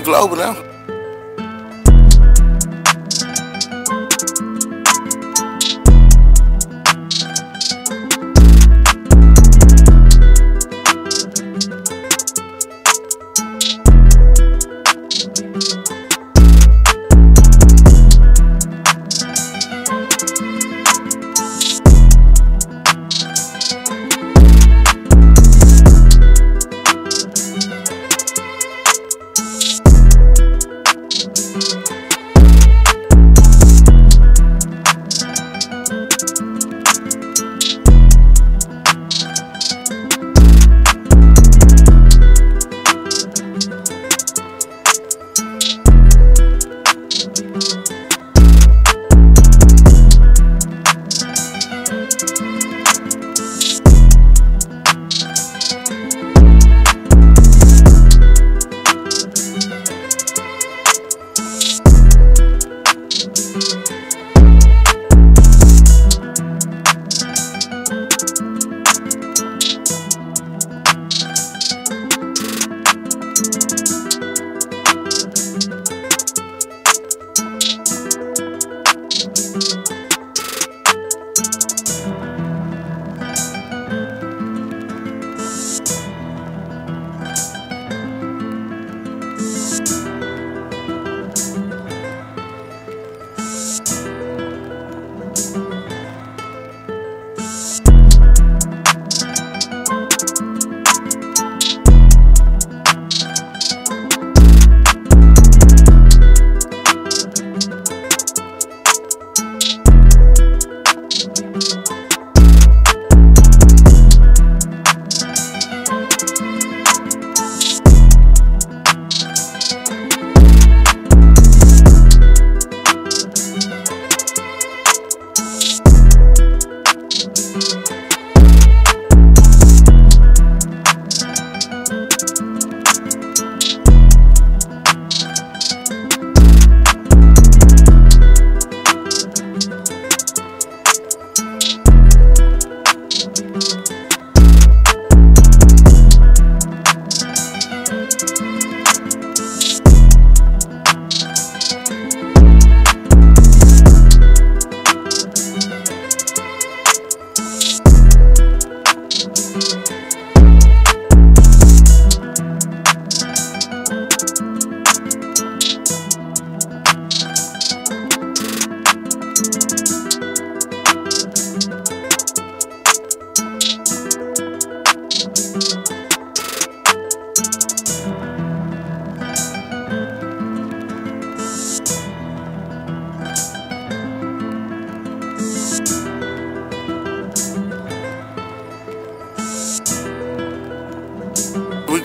with Global now.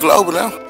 Global now.